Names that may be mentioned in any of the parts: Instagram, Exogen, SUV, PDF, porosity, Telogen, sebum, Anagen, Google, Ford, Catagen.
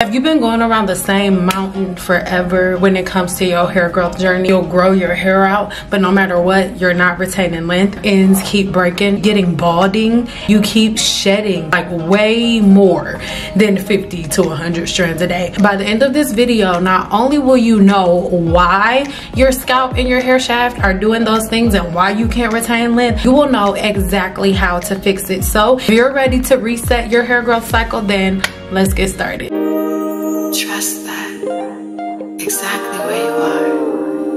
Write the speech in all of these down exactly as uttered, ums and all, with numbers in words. If you've been going around the same mountain forever when it comes to your hair growth journey, you'll grow your hair out, but no matter what, you're not retaining length. Ends keep breaking, getting balding. You keep shedding like way more than fifty to one hundred strands a day. By the end of this video, not only will you know why your scalp and your hair shaft are doing those things and why you can't retain length, you will know exactly how to fix it. So if you're ready to reset your hair growth cycle, then let's get started. Trust that exactly where you are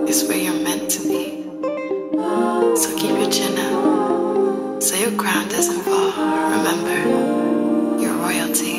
is where you're meant to be. So keep your chin up, so your crown doesn't fall. Remember, you're royalty.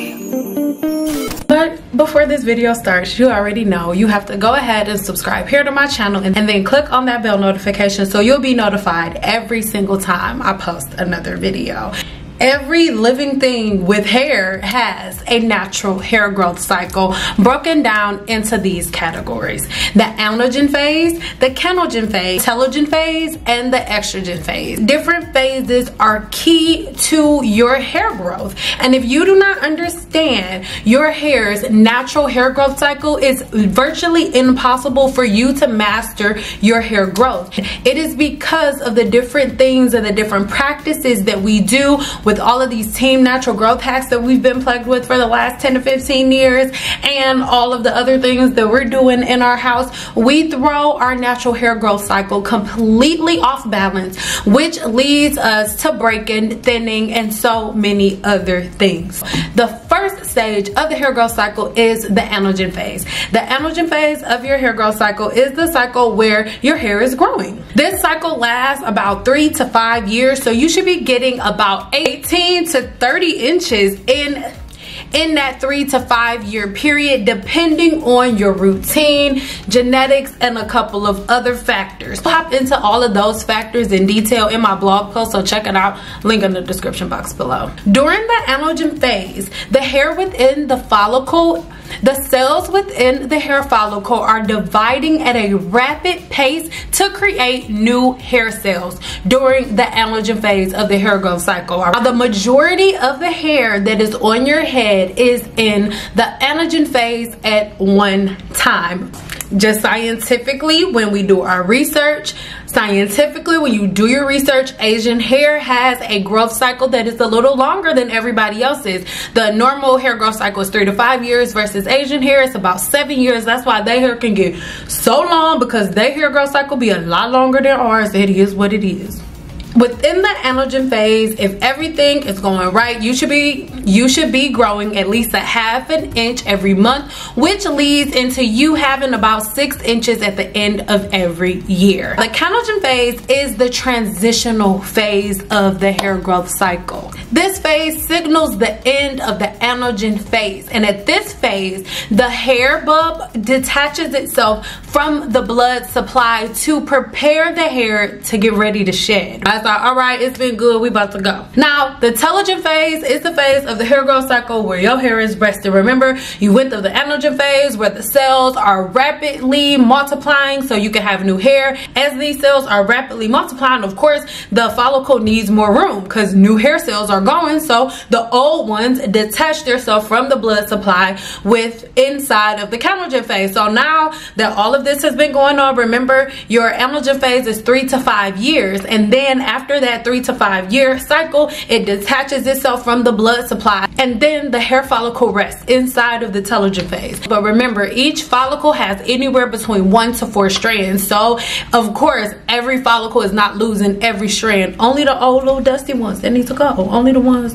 But before this video starts, you already know you have to go ahead and subscribe here to my channel and, and then click on that bell notification so you'll be notified every single time I post another video. Every living thing with hair has a natural hair growth cycle broken down into these categories: the anagen phase, the catagen phase, telogen phase, and the exogen phase. Different phases are key to your hair growth. And if you do not understand your hair's natural hair growth cycle, it's virtually impossible for you to master your hair growth. It is because of the different things and the different practices that we do with With all of these team natural growth hacks that we've been plagued with for the last ten to fifteen years, and all of the other things that we're doing in our house, we throw our natural hair growth cycle completely off balance, which leads us to breaking, thinning, and so many other things. The first stage of the hair growth cycle is the anagen phase. The anagen phase of your hair growth cycle is the cycle where your hair is growing. This cycle lasts about three to five years, so you should be getting about eight eighteen to thirty inches in in that three to five year period, depending on your routine, genetics, and a couple of other factors. Pop into all of those factors in detail in my blog post, so check it out, link in the description box below. During the anagen phase, the hair within the follicle, the cells within the hair follicle are dividing at a rapid pace to create new hair cells during the anagen phase of the hair growth cycle. Now, the majority of the hair that is on your head is in the anagen phase at one time. Just scientifically, when we do our research, scientifically, when you do your research, Asian hair has a growth cycle that is a little longer than everybody else's. The normal hair growth cycle is three to five years versus Asian hair, it's about seven years. That's why their hair can get so long, because their hair growth cycle be a lot longer than ours. It is what it is. Within the anagen phase, if everything is going right, you should be you should be growing at least a half an inch every month, which leads into you having about six inches at the end of every year. The catagen phase is the transitional phase of the hair growth cycle. This phase signals the end of the anagen phase, and at this phase, the hair bulb detaches itself from the blood supply to prepare the hair to get ready to shed. Like, all right, it's been good, we about to go. Now, the telogen phase is the phase of the hair growth cycle where your hair is resting. Remember, you went through the anagen phase where the cells are rapidly multiplying so you can have new hair. As these cells are rapidly multiplying, of course, the follicle needs more room because new hair cells are going, so the old ones detach themselves from the blood supply with inside of the catagen phase. So now that all of this has been going on, remember, your anagen phase is three to five years, and then after that three to five year cycle, it detaches itself from the blood supply, and then the hair follicle rests inside of the telogen phase. But remember, each follicle has anywhere between one to four strands, so of course every follicle is not losing every strand, only the old little dusty ones that need to go, only the ones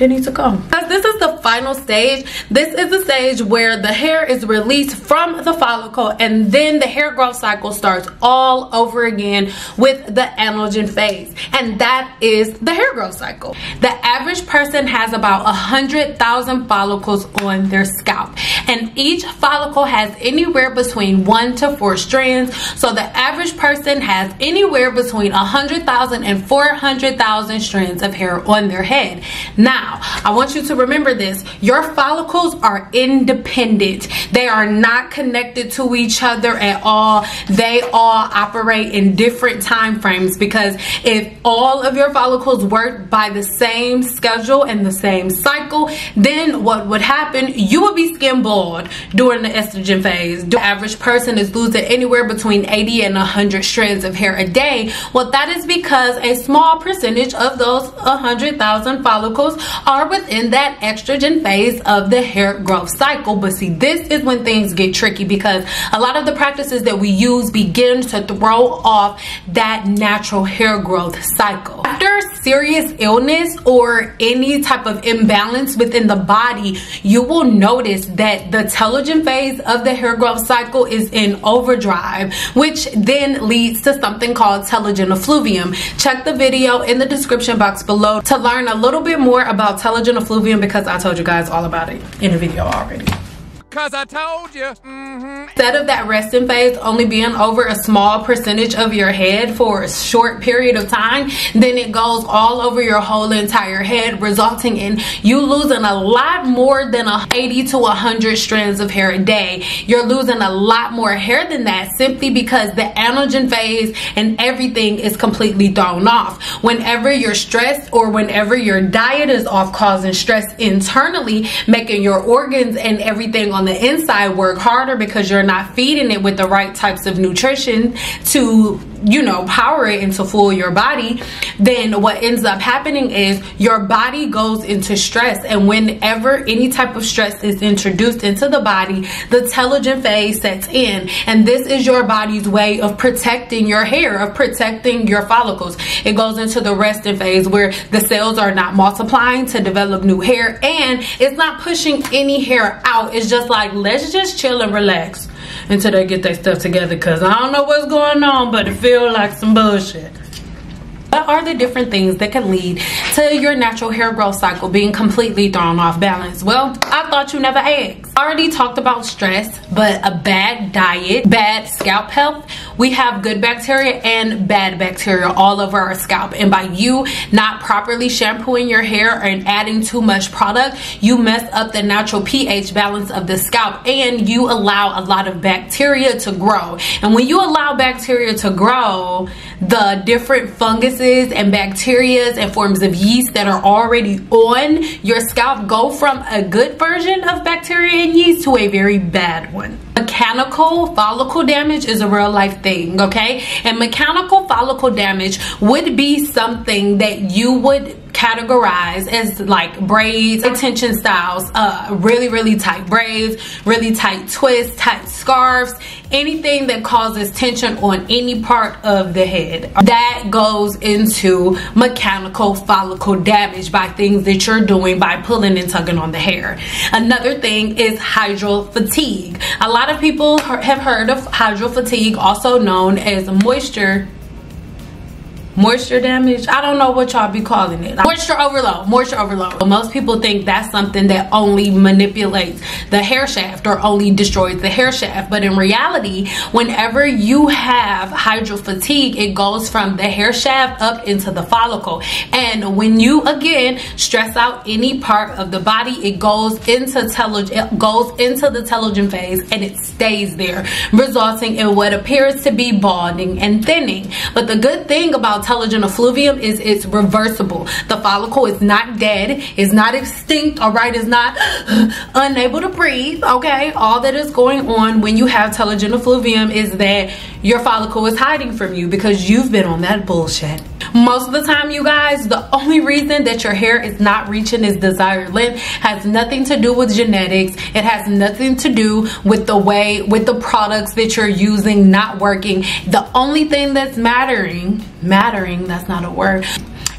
they need to go. Because this is the final stage. This is the stage where the hair is released from the follicle, and then the hair growth cycle starts all over again with the anagen phase, and that is the hair growth cycle. The average person has about one hundred thousand follicles on their scalp, and each follicle has anywhere between one to four strands, so the average person has anywhere between one hundred thousand and four hundred thousand strands of hair on their head. Now, I want you to remember this. Your follicles are independent. They are not connected to each other at all. They all operate in different time frames, because if all of your follicles work by the same schedule and the same cycle, then what would happen? You would be skin bald flawed during the estrogen phase. The average person is losing anywhere between eighty and one hundred strands of hair a day. Well, that is because a small percentage of those one hundred thousand follicles are within that estrogen phase of the hair growth cycle. But see, this is when things get tricky, because a lot of the practices that we use begin to throw off that natural hair growth cycle. After serious illness or any type of imbalance within the body, you will notice that the telogen phase of the hair growth cycle is in overdrive, which then leads to something called telogen effluvium. Check the video in the description box below to learn a little bit more about telogen effluvium, because I told you guys all about it in a video already. Cause I told you. Mm-hmm. Instead of that resting phase only being over a small percentage of your head for a short period of time, then it goes all over your whole entire head, resulting in you losing a lot more than eighty to one hundred strands of hair a day. You're losing a lot more hair than that simply because the anagen phase and everything is completely thrown off. Whenever you're stressed or whenever your diet is off, causing stress internally, making your organs and everything on the inside work harder because you're not feeding it with the right types of nutrition to, you know, power it and to fuel your body, then what ends up happening is your body goes into stress. And whenever any type of stress is introduced into the body, the telogen phase sets in, and this is your body's way of protecting your hair, of protecting your follicles. It goes into the resting phase where the cells are not multiplying to develop new hair, and it's not pushing any hair out. It's just like, let's just chill and relax until they get their stuff together, because I don't know what's going on, but it feels like some bullshit. What are the different things that can lead to your natural hair growth cycle being completely thrown off balance? Well, I thought you never asked. Already talked about stress, but a bad diet, bad scalp health. We have good bacteria and bad bacteria all over our scalp. And by you not properly shampooing your hair and adding too much product, you mess up the natural pH balance of the scalp, and you allow a lot of bacteria to grow. And when you allow bacteria to grow, the different funguses and bacteria and forms of yeast that are already on your scalp go from a good version of bacteria and yeast to a very bad one. Mechanical follicle damage is a real life thing, okay? And mechanical follicle damage would be something that you would categorized as like braids, attention styles, uh, really, really tight braids, really tight twists, tight scarves, anything that causes tension on any part of the head. That goes into mechanical follicle damage by things that you're doing by pulling and tugging on the hair. Another thing is hydro fatigue. A lot of people have heard of hydro fatigue, also known as moisture Moisture damage. I don't know what y'all be calling it. Moisture overload. Moisture overload. Most people think that's something that only manipulates the hair shaft or only destroys the hair shaft. But in reality, whenever you have hydro fatigue, it goes from the hair shaft up into the follicle. And when you, again, stress out any part of the body, it goes into, it goes into the telogen phase, and it stays there, resulting in what appears to be balding and thinning. But the good thing about telogen effluvium is it's reversible. The follicle is not dead, is not extinct, all right? Is not unable to breathe, okay? All that is going on when you have telogen effluvium is that your follicle is hiding from you because you've been on that bullshit. Most of the time, you guys, the only reason that your hair is not reaching its desired length has nothing to do with genetics. It has nothing to do with the way, with the products that you're using not working. The only thing that's mattering, mattering, that's not a word,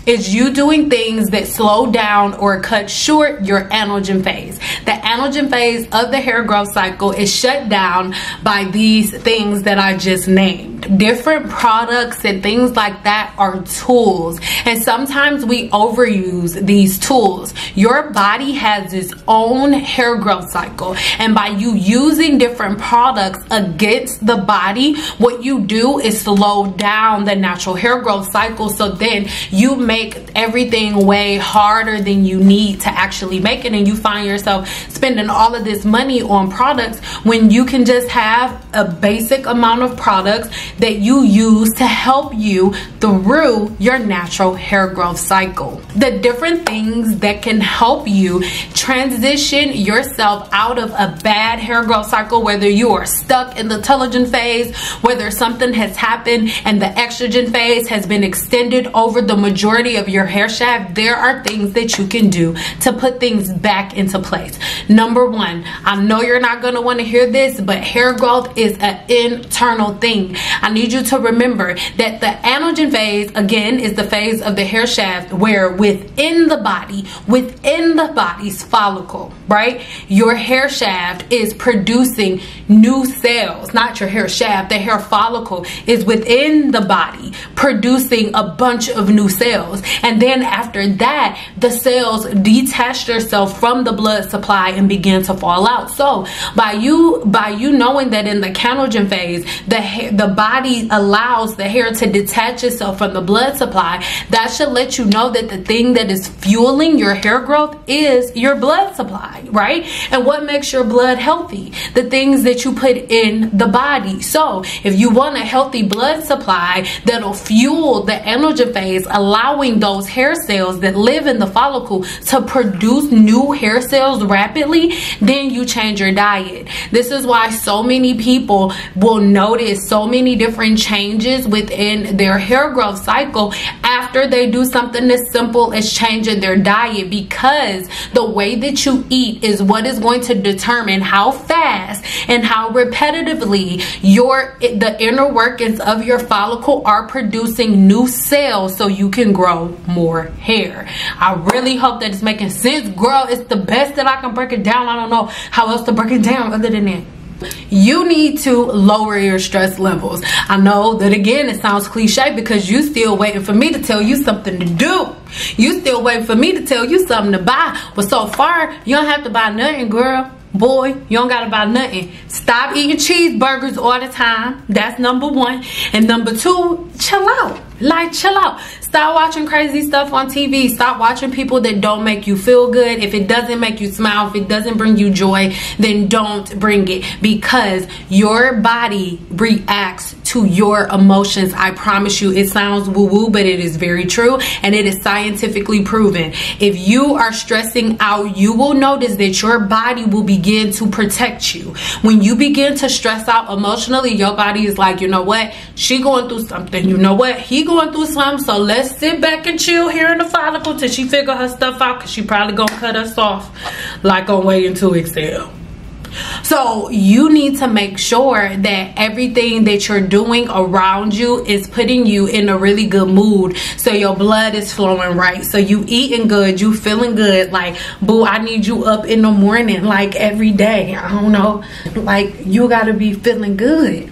is you doing things that slow down or cut short your anagen phase. The anagen phase of the hair growth cycle is shut down by these things that I just named. Different products and things like that are tools, and sometimes we overuse these tools. Your body has its own hair growth cycle, and by you using different products against the body, what you do is slow down the natural hair growth cycle, so then you may make everything way harder than you need to actually make it, and you find yourself spending all of this money on products when you can just have a basic amount of products that you use to help you through your natural hair growth cycle. The different things that can help you transition yourself out of a bad hair growth cycle, whether you are stuck in the telogen phase, whether something has happened and the exogen phase has been extended over the majority of your hair shaft, there are things that you can do to put things back into place. Number one, I know you're not going to want to hear this, but hair growth is an internal thing. I need you to remember that the anagen phase, again, is the phase of the hair shaft where within the body, within the body's follicle, right, your hair shaft is producing new cells. Not your hair shaft, the hair follicle is within the body producing a bunch of new cells. And then after that, the cells detach themselves from the blood supply and begin to fall out. So by you by you knowing that in the catagen phase, the hair, the body allows the hair to detach itself from the blood supply, that should let you know that the thing that is fueling your hair growth is your blood supply, right? And what makes your blood healthy? The things that you put in the body. So if you want a healthy blood supply that'll fuel the anagen phase, allowing those hair cells that live in the follicle to produce new hair cells rapidly, then you change your diet. This is why so many people will notice so many different changes within their hair growth cycle after they do something as simple as changing their diet, because the way that you eat is what is going to determine how fast and how repetitively your the inner workings of your follicle are producing new cells so you can grow more hair. I really hope that it's making sense, girl. It's the best that I can break it down. I don't know how else to break it down other than that. You need to lower your stress levels. I know that, again, it sounds cliche because you still waiting for me to tell you something to do. You still waiting for me to tell you something to buy. But so far, you don't have to buy nothing, girl. Boy, you don't gotta buy nothing. Stop eating cheeseburgers all the time. That's number one. And number two, chill out. Like, chill out. Stop watching crazy stuff on T V. Stop watching people that don't make you feel good. If it doesn't make you smile, if it doesn't bring you joy, then don't bring it, because your body reacts to your emotions. I promise you, it sounds woo-woo, but it is very true, and it is scientifically proven. If you are stressing out, you will notice that your body will begin to protect you. When you begin to stress out emotionally, your body is like, you know what? She going through something. You know what? He going through something, so let's sit back and chill here in the follicle till she figure her stuff out, because she probably gonna cut us off like on Way Into Excel. So you need to make sure that everything that you're doing around you is putting you in a really good mood, so your blood is flowing right, so you eating good, you feeling good. Like, boo, I need you up in the morning, like every day. I don't know, like, you gotta be feeling good.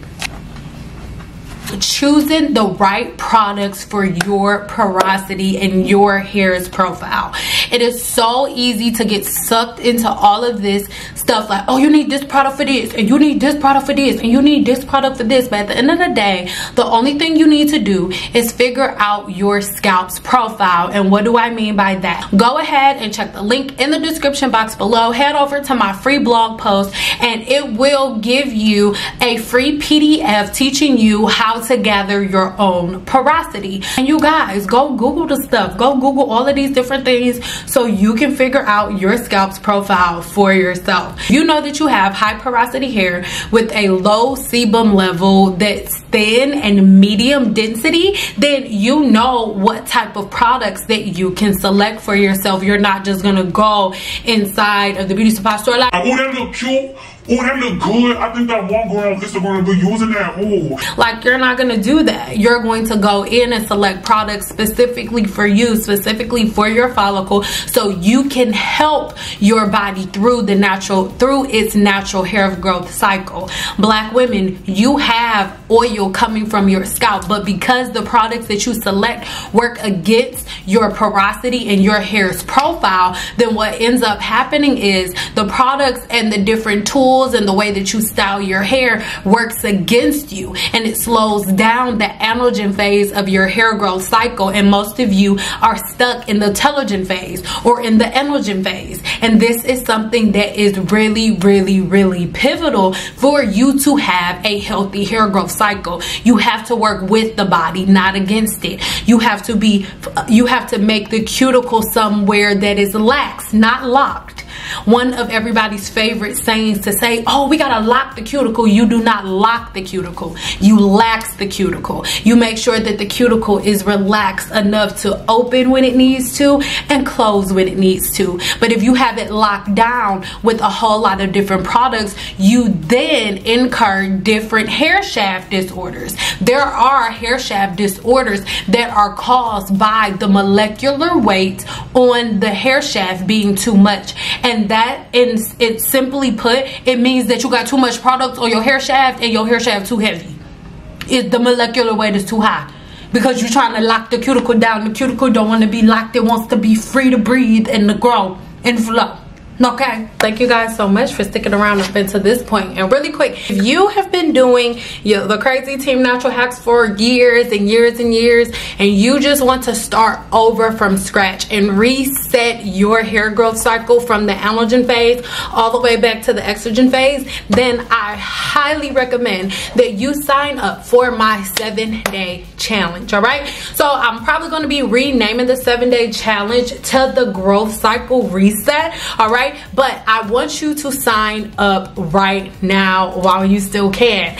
Choosing the right products for your porosity and your hair's profile. It is so easy to get sucked into all of this stuff, like, oh, you need this product for this, and you need this product for this, and you need this product for this. But at the end of the day, the only thing you need to do is figure out your scalp's profile. And what do I mean by that? Go ahead and check the link in the description box below. Head over to my free blog post, and it will give you a free P D F teaching you how to gather your own porosity. And you guys, go Google the stuff. Go Google all of these different things so you can figure out your scalp's profile for yourself. You know that you have high porosity hair with a low sebum level that's thin and medium density, then you know what type of products that you can select for yourself. You're not just gonna go inside of the beauty supply store like, oh, that look cute. Oh, that look good. I think that one girl on Instagram will be using that. Ooh. Like, you're not going to do that. You're going to go in and select products specifically for you, specifically for your follicle, so you can help your body through the natural, through its natural hair growth cycle. Black women, you have oil coming from your scalp, but because the products that you select work against your porosity and your hair's profile, then what ends up happening is the products and the different tools tools and the way that you style your hair works against you, and it slows down the anagen phase of your hair growth cycle, and most of you are stuck in the telogen phase or in the anagen phase. And this is something that is really, really, really pivotal for you to have a healthy hair growth cycle. You have to work with the body, not against it. You have to be, you have to make the cuticle somewhere that is lax, not locked. One of everybody's favorite sayings to say, oh, we gotta lock the cuticle. You do not lock the cuticle. You lax the cuticle. You make sure that the cuticle is relaxed enough to open when it needs to and close when it needs to. But if you have it locked down with a whole lot of different products, you then incur different hair shaft disorders. There are hair shaft disorders that are caused by the molecular weight on the hair shaft being too much. And that, in it simply put, it means that you got too much product on your hair shaft and your hair shaft too heavy. It, the molecular weight is too high because you're trying to lock the cuticle down. The cuticle don't want to be locked. It wants to be free to breathe and to grow and flow. Okay, thank you guys so much for sticking around up until this point. And really quick, if you have been doing your, the crazy Team Natural hacks for years and years and years, and you just want to start over from scratch and reset your hair growth cycle from the anagen phase all the way back to the exogen phase, then I highly recommend that you sign up for my seven day challenge. All right, so I'm probably going to be renaming the seven day challenge to the growth cycle reset. All right. But I want you to sign up right now while you still can.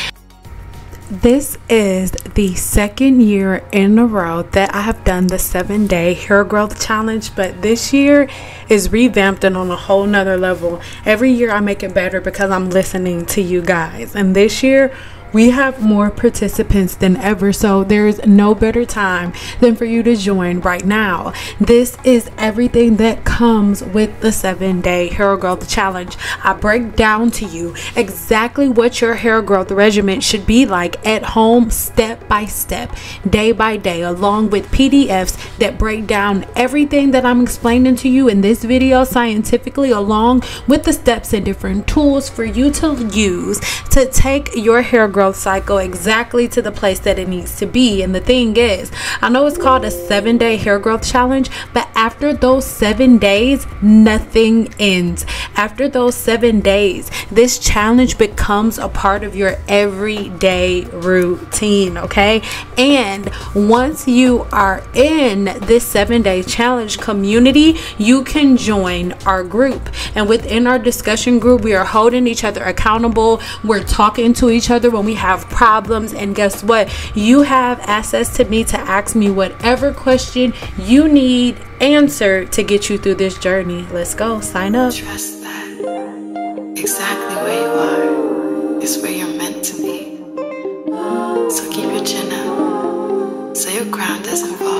This is the second year in a row that I have done the seven day hair growth challenge, but this year is revamped and on a whole nother level. Every year I make it better because I'm listening to you guys, and this year we have more participants than ever, so there is no better time than for you to join right now. This is everything that comes with the seven-day hair growth challenge. I break down to you exactly what your hair growth regimen should be like at home, step by step, day by day, along with P D Fs that break down everything that I'm explaining to you in this video scientifically, along with the steps and different tools for you to use to take your hair growth cycle exactly to the place that it needs to be. And the thing is, I know it's called a seven day hair growth challenge, but after those seven days, nothing ends. After those seven days, this challenge becomes a part of your everyday routine, okay? And once you are in this seven day challenge community, you can join our group, and within our discussion group we are holding each other accountable. We're talking to each other when we have problems, and guess what? You have access to me to ask me whatever question you need answered to get you through this journey. Let's go, sign up. Trust that exactly where you are is where you're meant to be. So keep your chin up so your ground doesn't fall.